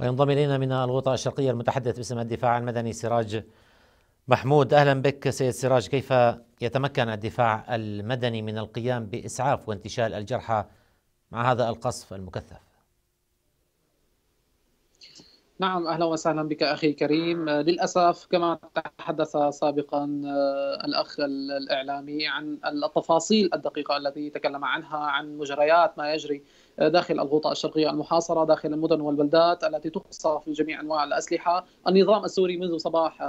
وينضم إلينا من الغوطة الشرقية المتحدث باسم الدفاع المدني سراج محمود. أهلا بك سيد سراج. كيف يتمكن الدفاع المدني من القيام بإسعاف وانتشال الجرحى مع هذا القصف المكثف؟ نعم، أهلا وسهلا بك أخي كريم. للأسف كما تحدث سابقا الأخ الإعلامي عن التفاصيل الدقيقة التي تكلم عنها، عن مجريات ما يجري داخل الغوطة الشرقية المحاصرة، داخل المدن والبلدات التي تقصف بجميع أنواع الأسلحة. النظام السوري منذ صباح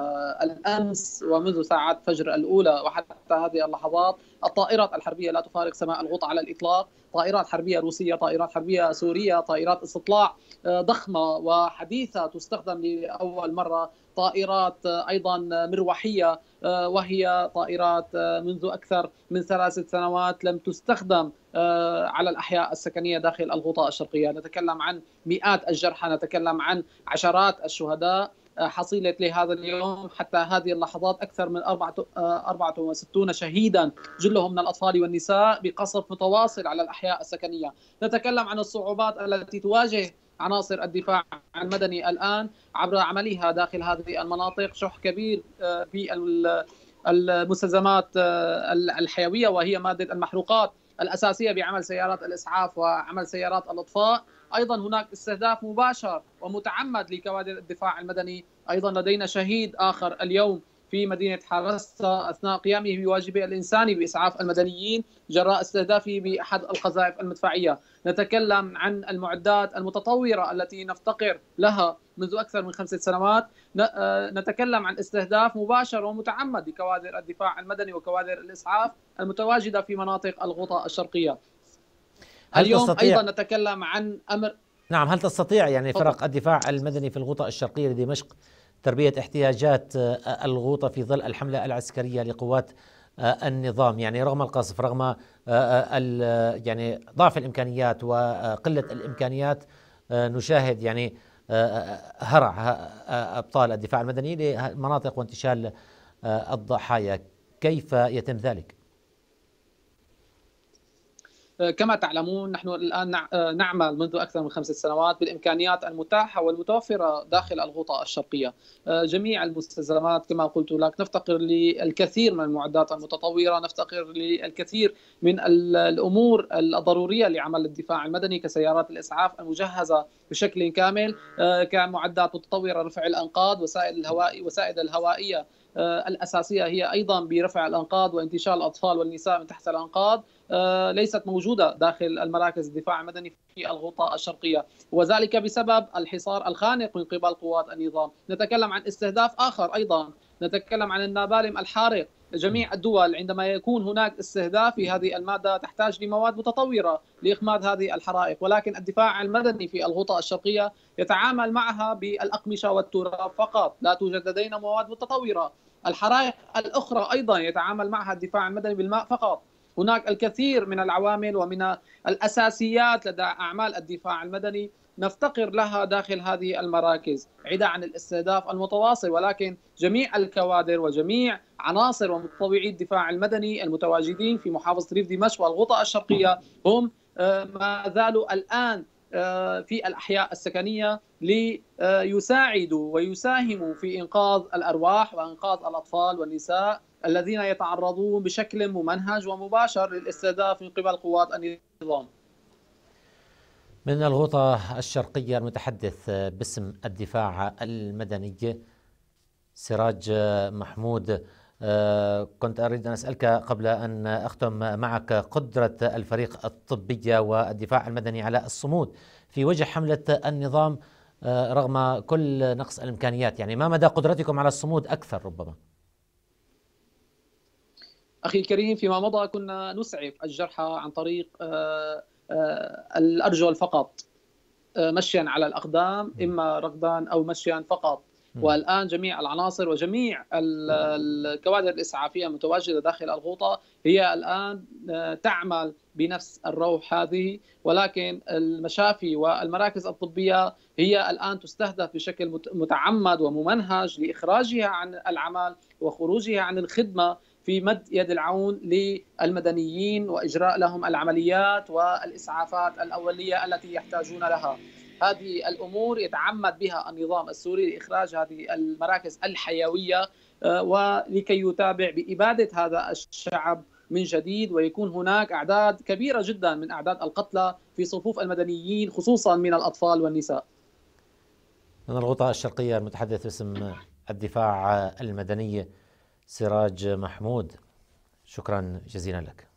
الأمس ومنذ ساعات فجر الأولى وحتى هذه اللحظات الطائرات الحربية لا تفارق سماء الغوطة على الإطلاق. طائرات حربية روسية، طائرات حربية سورية، طائرات استطلاع ضخمة وحديثة تستخدم لأول مرة، طائرات أيضا مروحية وهي طائرات منذ أكثر من 3 سنوات لم تستخدم على الأحياء السكنية داخل الغوطة الشرقية. نتكلم عن مئات الجرحى، نتكلم عن عشرات الشهداء. حصيلة لهذا اليوم حتى هذه اللحظات أكثر من 64 شهيدا جلهم من الأطفال والنساء بقصف متواصل على الأحياء السكنية. نتكلم عن الصعوبات التي تواجه عناصر الدفاع المدني الآن عبر عملها داخل هذه المناطق. شح كبير في المستلزمات الحيوية وهي مادة المحروقات الأساسية بعمل سيارات الإسعاف وعمل سيارات الإطفاء. أيضا هناك استهداف مباشر ومتعمد لكوادر الدفاع المدني. أيضا لدينا شهيد آخر اليوم في مدينة حرستا أثناء قيامه بواجبه الإنساني بإسعاف المدنيين جراء استهدافه بأحد القذائف المدفعية. نتكلم عن المعدات المتطورة التي نفتقر لها منذ أكثر من 5 سنوات. نتكلم عن استهداف مباشر ومتعمد لكوادر الدفاع المدني وكوادر الإسعاف المتواجدة في مناطق الغوطة الشرقية. اليوم أيضا نتكلم عن أمر. نعم، هل تستطيع يعني فرق الدفاع المدني في الغوطة الشرقية لدمشق تلبية احتياجات الغوطة في ظل الحملة العسكرية لقوات النظام، يعني رغم القصف، رغم يعني ضعف الإمكانيات وقلة الإمكانيات، نشاهد يعني هرع أبطال الدفاع المدني لمناطق وانتشال الضحايا؟ كيف يتم ذلك؟ كما تعلمون نحن الآن نعمل منذ أكثر من 5 سنوات بالإمكانيات المتاحة والمتوفرة داخل الغوطة الشرقية. جميع المستلزمات كما قلت لك، نفتقر للكثير من المعدات المتطورة، نفتقر للكثير من الأمور الضرورية لعمل الدفاع المدني كسيارات الإسعاف المجهزة بشكل كامل، كمعدات متطورة لرفع الأنقاض، وسائد الهوائية الأساسية هي أيضا برفع الأنقاض وانتشال الأطفال والنساء من تحت الأنقاض، ليست موجودة داخل المراكز الدفاع المدني في الغوطة الشرقية، وذلك بسبب الحصار الخانق من قبل قوات النظام. نتكلم عن استهداف آخر أيضا، نتكلم عن النابالم الحارق. جميع الدول عندما يكون هناك استهداف في هذه المادة تحتاج لمواد متطورة لإخماد هذه الحرائق، ولكن الدفاع المدني في الغوطة الشرقية يتعامل معها بالأقمشة والتراب فقط، لا توجد لدينا مواد متطورة. الحرائق الأخرى أيضا يتعامل معها الدفاع المدني بالماء فقط. هناك الكثير من العوامل ومن الأساسيات لدى أعمال الدفاع المدني نفتقر لها داخل هذه المراكز، عدا عن الاستهداف المتواصل، ولكن جميع الكوادر وجميع عناصر ومتطوعي الدفاع المدني المتواجدين في محافظة ريف دمشق والغوطة الشرقية هم ما زالوا الآن في الأحياء السكنية ليساعدوا ويساهموا في إنقاذ الأرواح وإنقاذ الأطفال والنساء الذين يتعرضون بشكل ممنهج ومباشر للاستهداف من قبل قوات النظام. من الغوطة الشرقية المتحدث باسم الدفاع المدني سراج محمود، كنت أريد أن أسألك قبل أن أختم معك، قدرة الفريق الطبية والدفاع المدني على الصمود في وجه حملة النظام رغم كل نقص الإمكانيات، يعني ما مدى قدرتكم على الصمود أكثر ربما؟ أخي الكريم، فيما مضى كنا نسعف الجرحى عن طريق الأرجل فقط، مشيا على الأقدام، إما ركضا أو مشيا فقط. والآن جميع العناصر وجميع الكوادر الإسعافية المتواجدة داخل الغوطة هي الآن تعمل بنفس الروح هذه، ولكن المشافي والمراكز الطبية هي الآن تستهدف بشكل متعمد وممنهج لإخراجها عن العمل وخروجها عن الخدمة في مد يد العون للمدنيين وإجراء لهم العمليات والإسعافات الأولية التي يحتاجون لها. هذه الأمور يتعمد بها النظام السوري لإخراج هذه المراكز الحيوية ولكي يتابع بإبادة هذا الشعب من جديد، ويكون هناك أعداد كبيرة جدا من أعداد القتلى في صفوف المدنيين خصوصا من الأطفال والنساء. من الغوطة الشرقية المتحدث باسم الدفاع المدني سراج محمود، شكرا جزيلا لك.